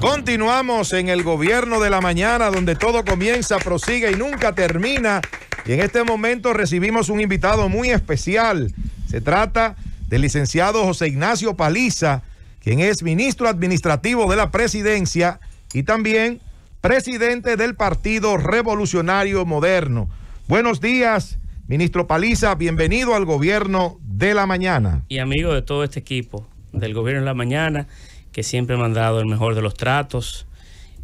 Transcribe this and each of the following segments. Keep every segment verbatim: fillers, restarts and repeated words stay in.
Continuamos en el Gobierno de la Mañana, donde todo comienza, prosigue y nunca termina. Y en este momento recibimos un invitado muy especial. Se trata del licenciado José Ignacio Paliza, quien es ministro administrativo de la Presidencia y también presidente del Partido Revolucionario Moderno. Buenos días, ministro Paliza, bienvenido al Gobierno de la Mañana. Y amigo de todo este equipo del Gobierno de la Mañana, que siempre me han dado el mejor de los tratos,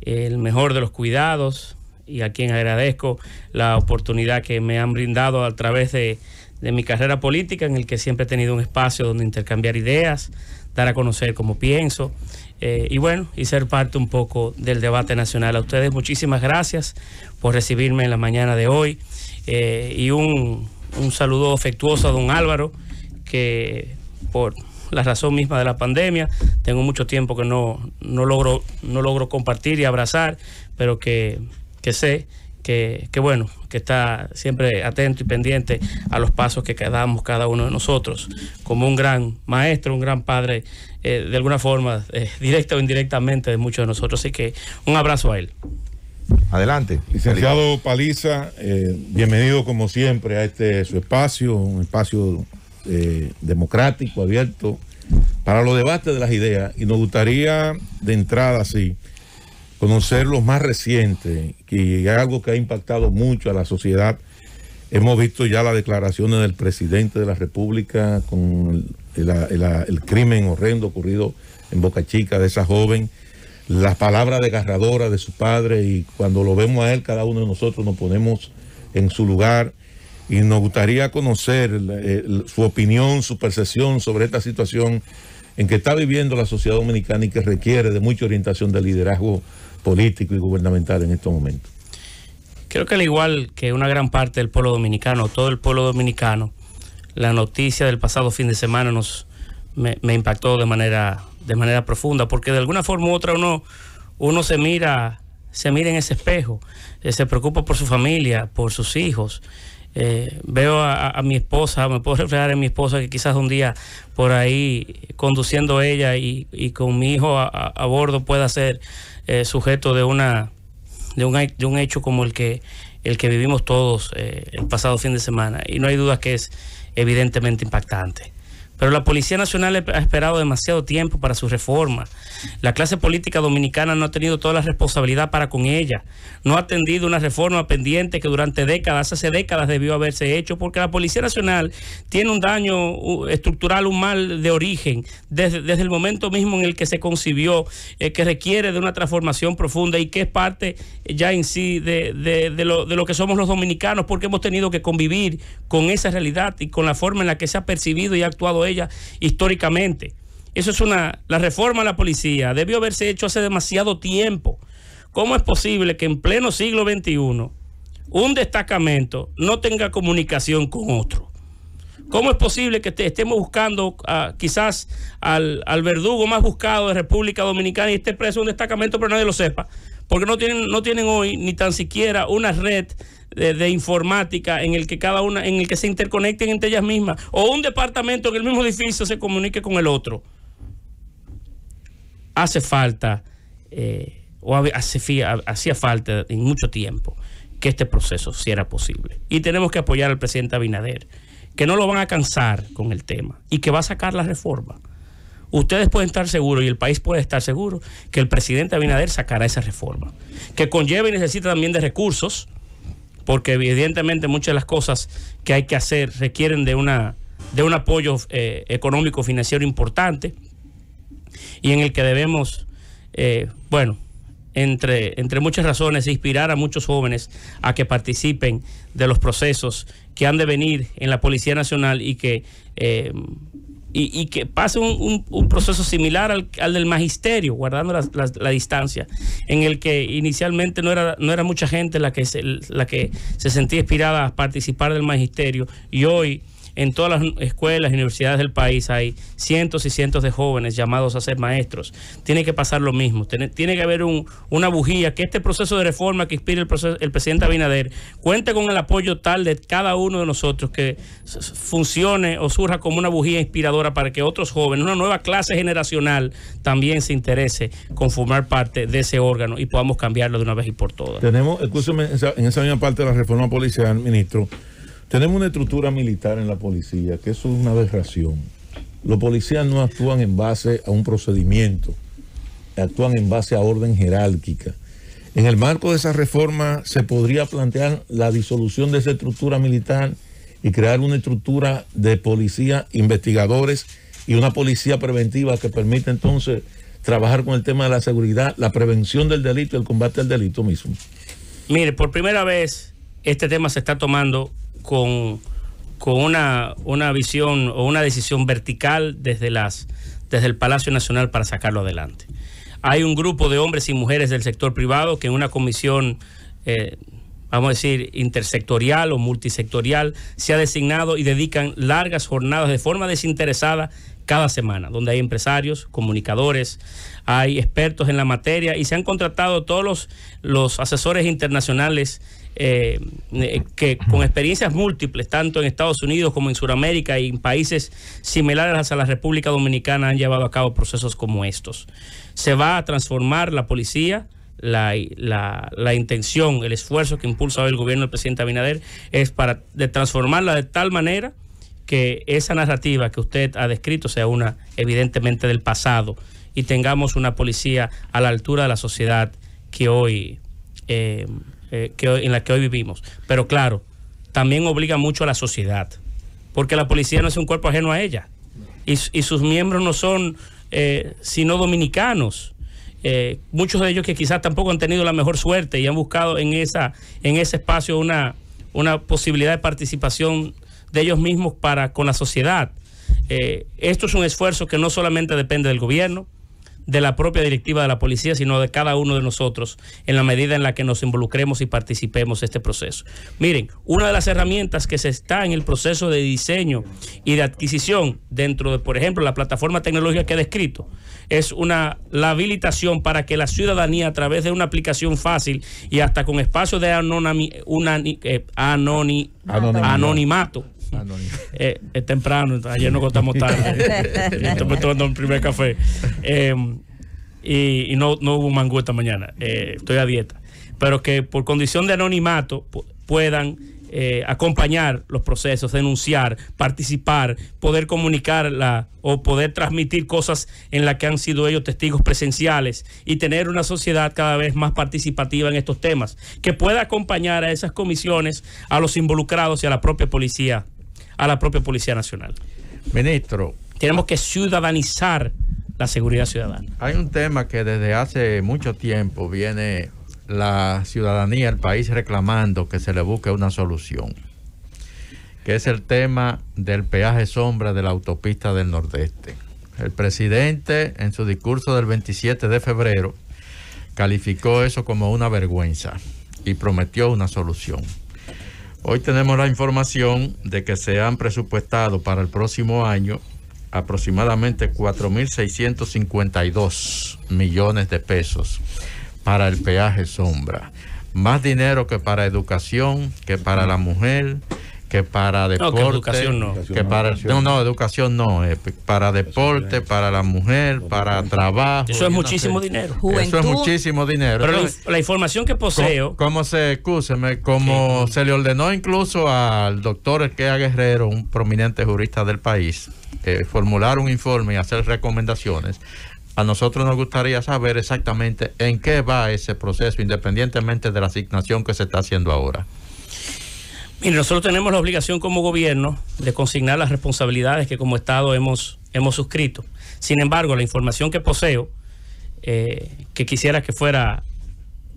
el mejor de los cuidados, y a quien agradezco la oportunidad que me han brindado a través de, de mi carrera política, en el que siempre he tenido un espacio donde intercambiar ideas, dar a conocer cómo pienso, eh, y bueno, y ser parte un poco del debate nacional. A ustedes muchísimas gracias por recibirme en la mañana de hoy, eh, y un, un saludo afectuoso a don Álvaro, que por la razón misma de la pandemia, tengo mucho tiempo que no, no, logro, no logro compartir y abrazar, pero que, que sé que, que bueno, que está siempre atento y pendiente a los pasos que damos cada uno de nosotros, como un gran maestro, un gran padre, eh, de alguna forma, eh, directa o indirectamente, de muchos de nosotros, así que un abrazo a él. Adelante. Licenciado Paliza, eh, bienvenido como siempre a este su espacio, un espacio Eh, democrático, abierto para los debates de las ideas, y nos gustaría de entrada sí conocer los más recientes, que es algo que ha impactado mucho a la sociedad. Hemos visto ya las declaraciones del presidente de la República con el, el, el, el crimen horrendo ocurrido en Boca Chica de esa joven, las palabras desgarradoras de su padre, y cuando lo vemos a él, cada uno de nosotros nos ponemos en su lugar. Y nos gustaría conocer eh, su opinión, su percepción sobre esta situación en que está viviendo la sociedad dominicana y que requiere de mucha orientación de liderazgo político y gubernamental en estos momentos. Creo que al igual que una gran parte del pueblo dominicano, todo el pueblo dominicano, la noticia del pasado fin de semana nos me, me impactó de manera de manera profunda, porque de alguna forma u otra uno, uno se mira, se mira en ese espejo, eh, se preocupa por su familia, por sus hijos. Eh, veo a, a mi esposa, me puedo reflejar en mi esposa, que quizás un día por ahí conduciendo ella y, y con mi hijo a, a, a bordo pueda ser eh, sujeto de una de un, de un hecho como el que el que vivimos todos eh, el pasado fin de semana, y no hay duda que es evidentemente impactante. Pero la Policía Nacional ha esperado demasiado tiempo para su reforma. La clase política dominicana no ha tenido toda la responsabilidad para con ella. No ha atendido una reforma pendiente que durante décadas, hace décadas debió haberse hecho, porque la Policía Nacional tiene un daño estructural, un mal de origen, desde, desde el momento mismo en el que se concibió, eh, que requiere de una transformación profunda y que es parte ya en sí de, de, de, lo, de lo que somos los dominicanos, porque hemos tenido que convivir con esa realidad y con la forma en la que se ha percibido y ha actuado ella históricamente. Eso es una la reforma a la policía debió haberse hecho hace demasiado tiempo. ¿Cómo es posible que en pleno siglo veintiuno un destacamento no tenga comunicación con otro? ¿Cómo es posible que estemos buscando uh, quizás al, al verdugo más buscado de República Dominicana y esté preso en un destacamento pero nadie lo sepa? Porque no tienen, no tienen hoy ni tan siquiera una red de, de informática en el que cada una, en el que se interconecten entre ellas mismas, o un departamento que el mismo edificio se comunique con el otro. Hace falta, eh, o hacía falta en mucho tiempo que este proceso sí era posible. Y tenemos que apoyar al presidente Abinader, que no lo van a cansar con el tema y que va a sacar la reforma. Ustedes pueden estar seguros y el país puede estar seguro que el presidente Abinader sacará esa reforma, que conlleva y necesita también de recursos, porque evidentemente muchas de las cosas que hay que hacer requieren de una de un apoyo eh, económico financiero importante, y en el que debemos, eh, bueno, entre, entre muchas razones, inspirar a muchos jóvenes a que participen de los procesos que han de venir en la Policía Nacional y que... Eh, Y, y que pase un, un, un proceso similar al, al del magisterio, guardando la, la, la distancia, en el que inicialmente no era, no era mucha gente la que, se, la que se sentía inspirada a participar del magisterio, y hoy en todas las escuelas y universidades del país hay cientos y cientos de jóvenes llamados a ser maestros. Tiene que pasar lo mismo. Tiene, tiene que haber un, una bujía, que este proceso de reforma que inspira el, proceso, el presidente Abinader cuente con el apoyo tal de cada uno de nosotros, que funcione o surja como una bujía inspiradora para que otros jóvenes, una nueva clase generacional, también se interese con formar parte de ese órgano y podamos cambiarlo de una vez y por todas. Tenemos, escúcheme, en esa misma parte de la reforma policial, ministro, tenemos una estructura militar en la policía, que eso es una aberración. Los policías no actúan en base a un procedimiento, actúan en base a orden jerárquica. En el marco de esa reforma se podría plantear la disolución de esa estructura militar y crear una estructura de policía, investigadores y una policía preventiva que permita entonces trabajar con el tema de la seguridad, la prevención del delito y el combate al delito mismo. Mire, por primera vez este tema se está tomando con, con una, una visión o una decisión vertical desde, las, desde el Palacio Nacional para sacarlo adelante. Hay un grupo de hombres y mujeres del sector privado que en una comisión, eh, vamos a decir, intersectorial o multisectorial, se ha designado y dedican largas jornadas de forma desinteresada cada semana, donde hay empresarios, comunicadores, hay expertos en la materia y se han contratado todos los, los asesores internacionales eh, eh, que con experiencias múltiples, tanto en Estados Unidos como en Sudamérica y en países similares a la República Dominicana, han llevado a cabo procesos como estos. Se va a transformar la policía. La, la, la intención, el esfuerzo que impulsa hoy el gobierno del presidente Abinader es para de transformarla de tal manera que esa narrativa que usted ha descrito sea una evidentemente del pasado y tengamos una policía a la altura de la sociedad que hoy, eh, eh, que hoy en la que hoy vivimos. Pero claro, también obliga mucho a la sociedad, porque la policía no es un cuerpo ajeno a ella y, y sus miembros no son eh, sino dominicanos. Eh, muchos de ellos que quizás tampoco han tenido la mejor suerte y han buscado en esa en ese espacio una, una posibilidad de participación de ellos mismos para con la sociedad. Eh, esto es un esfuerzo que no solamente depende del gobierno, de la propia directiva de la policía, sino de cada uno de nosotros en la medida en la que nos involucremos y participemos de este proceso. Miren, una de las herramientas que se está en el proceso de diseño y de adquisición dentro de, por ejemplo, la plataforma tecnológica que he descrito, es una, la habilitación para que la ciudadanía, a través de una aplicación fácil y hasta con espacio de anonami, una, eh, anoni, anonimato, Eh, es temprano, ayer nos contamos tarde. Estoy tomando el primer café eh, y, y no, no hubo mangú esta mañana, eh, estoy a dieta, pero que por condición de anonimato puedan eh, acompañar los procesos, denunciar, participar, poder comunicar la, o poder transmitir cosas en las que han sido ellos testigos presenciales y tener una sociedad cada vez más participativa en estos temas, que pueda acompañar a esas comisiones, a los involucrados y a la propia policía a la propia Policía Nacional. Ministro, tenemos que ciudadanizar la seguridad ciudadana. Hay un tema que desde hace mucho tiempo viene la ciudadanía, el país, reclamando que se le busque una solución, que es el tema del peaje sombra de la autopista del Nordeste. El presidente, en su discurso del veintisiete de febrero, calificó eso como una vergüenza y prometió una solución. Hoy tenemos la información de que se han presupuestado para el próximo año aproximadamente cuatro mil seiscientos cincuenta y dos millones de pesos para el peaje sombra. Más dinero que para educación, que para la mujer, que para deporte. No, que educación no. Que para, no, no, educación no. Eh, para deporte, para la mujer, para trabajo. Eso es muchísimo dinero. Juventud. Eso es muchísimo dinero. Pero Entonces, la, la información que poseo. Como, como se, excúseme, como sí. se le ordenó incluso al doctor Elkea Guerrero, un prominente jurista del país, eh, formular un informe y hacer recomendaciones. A nosotros nos gustaría saber exactamente en qué va ese proceso, independientemente de la asignación que se está haciendo ahora. Mire, nosotros tenemos la obligación como gobierno de consignar las responsabilidades que como Estado hemos, hemos suscrito. Sin embargo, la información que poseo, eh, que quisiera que fuera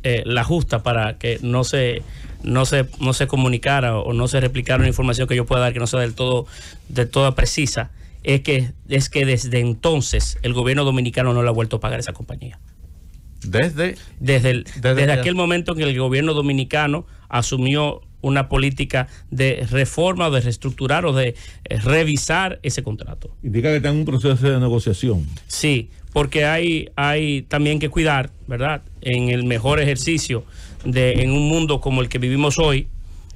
eh, la justa para que no se, no, se, no se comunicara o no se replicara una información que yo pueda dar que no sea del todo, del todo precisa, es que, es que desde entonces el gobierno dominicano no le ha vuelto a pagar esa compañía. Desde, desde, el, desde, desde aquel momento en que el gobierno dominicano asumió una política de reforma o de reestructurar o de eh, revisar ese contrato. Indica que está en un proceso de negociación. Sí, porque hay, hay también que cuidar, ¿verdad? En el mejor ejercicio de, en un mundo como el que vivimos hoy,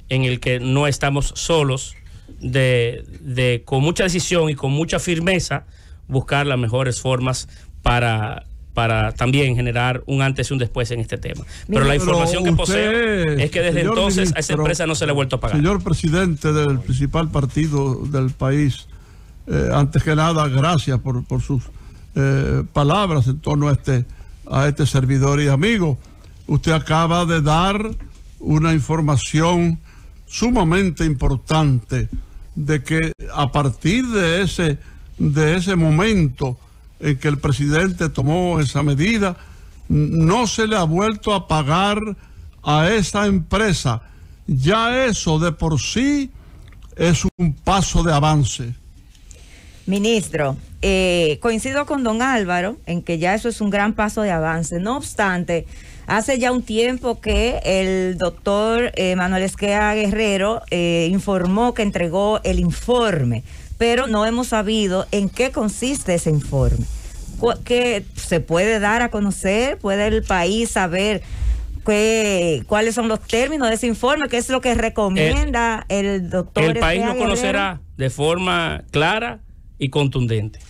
en el que no estamos solos, de, de con mucha decisión y con mucha firmeza buscar las mejores formas para... para también generar un antes y un después en este tema. Pero, pero la información usted, que poseo es que desde entonces ministro, a esa empresa no se le ha vuelto a pagar. Señor presidente del principal partido del país, eh, antes que nada, gracias por, por sus eh, palabras en torno a este, a este servidor y amigo. Usted acaba de dar una información sumamente importante de que a partir de ese, de ese momento en que el presidente tomó esa medida, no se le ha vuelto a pagar a esa empresa. Ya eso de por sí es un paso de avance. Ministro, eh, coincido con don Álvaro en que ya eso es un gran paso de avance. No obstante, hace ya un tiempo que el doctor eh, Manuel Esquea Guerrero eh, informó que entregó el informe, pero no hemos sabido en qué consiste ese informe. ¿Qué se puede dar a conocer? ¿Puede el país saber qué, cuáles son los términos de ese informe? ¿Qué es lo que recomienda el, el doctor? El país lo conocerá de forma clara y contundente.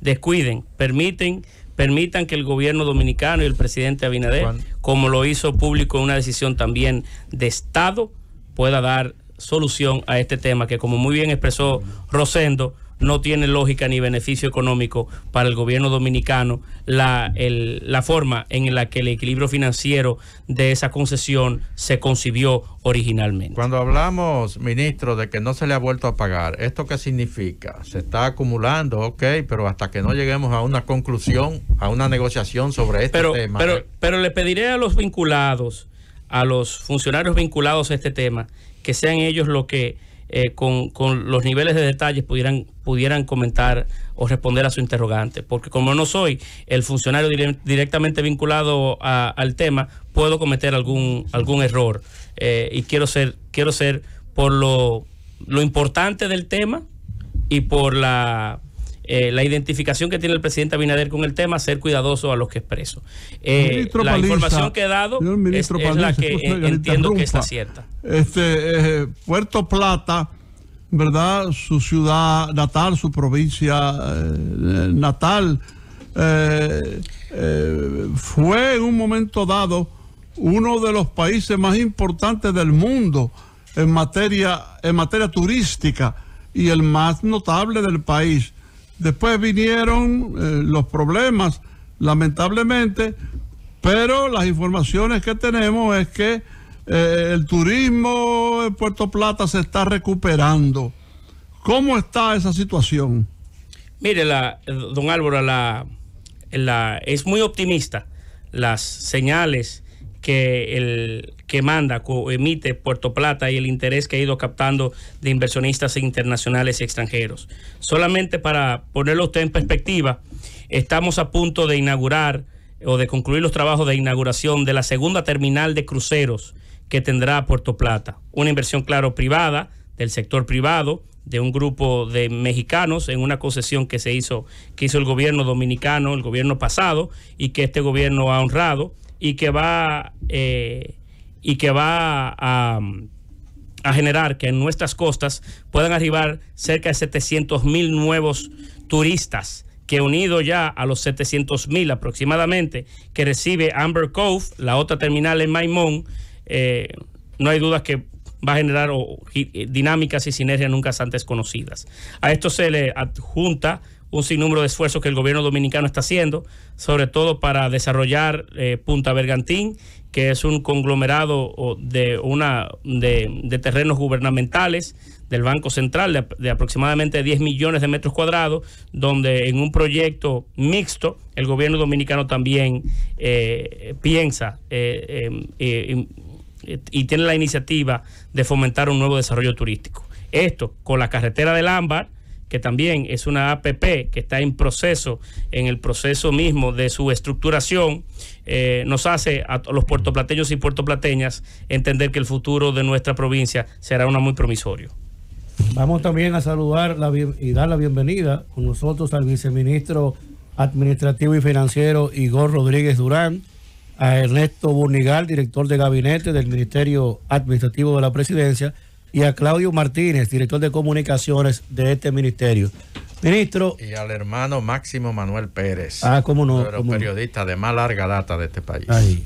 Descuiden, permiten, permitan que el gobierno dominicano y el presidente Abinader, Juan, como lo hizo público en una decisión también de Estado, pueda dar solución a este tema que, como muy bien expresó Rosendo, no tiene lógica ni beneficio económico para el gobierno dominicano la, el, la forma en la que el equilibrio financiero de esa concesión se concibió originalmente. Cuando hablamos, ministro, de que no se le ha vuelto a pagar, ¿esto qué significa? Se está acumulando, ok, pero hasta que no lleguemos a una conclusión, a una negociación sobre este pero, tema. Pero, pero le pediré a los vinculados, a los funcionarios vinculados a este tema, que sean ellos los que eh, con, con los niveles de detalles pudieran, pudieran comentar o responder a su interrogante, porque como no soy el funcionario dire directamente vinculado a, al tema, puedo cometer algún, algún error eh, y quiero ser, quiero ser por lo, lo importante del tema y por la, eh, la identificación que tiene el presidente Abinader con el tema, ser cuidadoso a los que expreso. Eh, la Paliza, información que he dado es, Paliza, es la que eh, entiendo que está cierta. Este, eh, Puerto Plata, ¿verdad? Su ciudad natal, su provincia eh, natal, eh, eh, fue en un momento dado uno de los países más importantes del mundo en materia, en materia turística y el más notable del país. Después vinieron eh, los problemas, lamentablemente, pero las informaciones que tenemos es que Eh, el turismo en Puerto Plata se está recuperando. ¿Cómo está esa situación? Mire, la, don Álvaro, la, la, es muy optimista las señales que, el, que manda, que emite Puerto Plata y el interés que ha ido captando de inversionistas internacionales y extranjeros. Solamente para ponerlo usted en perspectiva, estamos a punto de inaugurar o de concluir los trabajos de inauguración de la segunda terminal de cruceros que tendrá Puerto Plata. Una inversión, claro, privada, del sector privado, de un grupo de mexicanos en una concesión que se hizo, que hizo el gobierno dominicano, el gobierno pasado, y que este gobierno ha honrado y que va, eh, y que va a, a generar que en nuestras costas puedan arribar cerca de setecientos mil nuevos turistas, que unido ya a los setecientos mil aproximadamente que recibe Amber Cove, la otra terminal en Maimón, eh, no hay dudas que va a generar o, y, dinámicas y sinergias nunca antes conocidas. A esto se le adjunta un sinnúmero de esfuerzos que el gobierno dominicano está haciendo, sobre todo para desarrollar eh, Punta Bergantín, que es un conglomerado de, una, de, de terrenos gubernamentales del Banco Central, de, de aproximadamente diez millones de metros cuadrados, donde en un proyecto mixto el gobierno dominicano también eh, piensa eh, eh, eh, y tiene la iniciativa de fomentar un nuevo desarrollo turístico. Esto con la carretera del Ámbar, que también es una A P P que está en proceso, en el proceso mismo de su estructuración, eh, nos hace a los puertoplateños y puertoplateñas entender que el futuro de nuestra provincia será uno muy promisorio. Vamos también a saludar la bien, y dar la bienvenida con nosotros al viceministro administrativo y financiero Igor Rodríguez Durán, a Ernesto Burnigal, director de gabinete del Ministerio Administrativo de la Presidencia, y a Claudio Martínez, director de comunicaciones de este ministerio. Ministro. Y al hermano Máximo Manuel Pérez. Ah, cómo no. Pero cómo periodista no. de más larga data de este país. Ahí.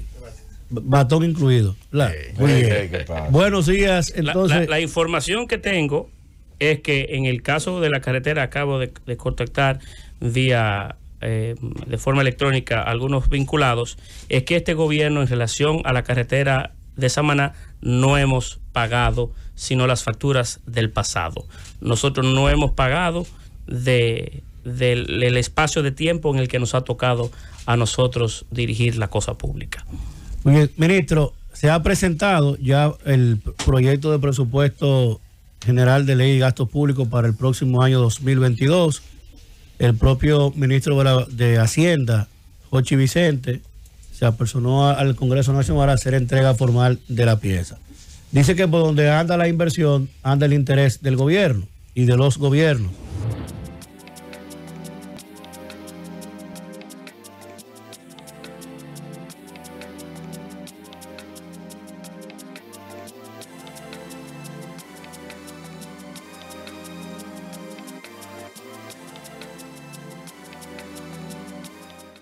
Batón incluido. La, sí, muy bien. Bien. Buenos días. Entonces, la, la, la información que tengo es que en el caso de la carretera acabo de, de contactar vía eh, de forma electrónica a algunos vinculados, es que este gobierno en relación a la carretera de Samaná no hemos pagado sino las facturas del pasado. Nosotros no hemos pagado de, del, del espacio de tiempo en el que nos ha tocado a nosotros dirigir la cosa pública. Ministro, se ha presentado ya el proyecto de presupuesto general de ley y gastos públicos para el próximo año dos mil veintidós. El propio ministro de, la, de Hacienda, Jochi Vicente, se apersonó a, al Congreso Nacional a hacer entrega formal de la pieza. Dice que por donde anda la inversión, anda el interés del gobierno y de los gobiernos.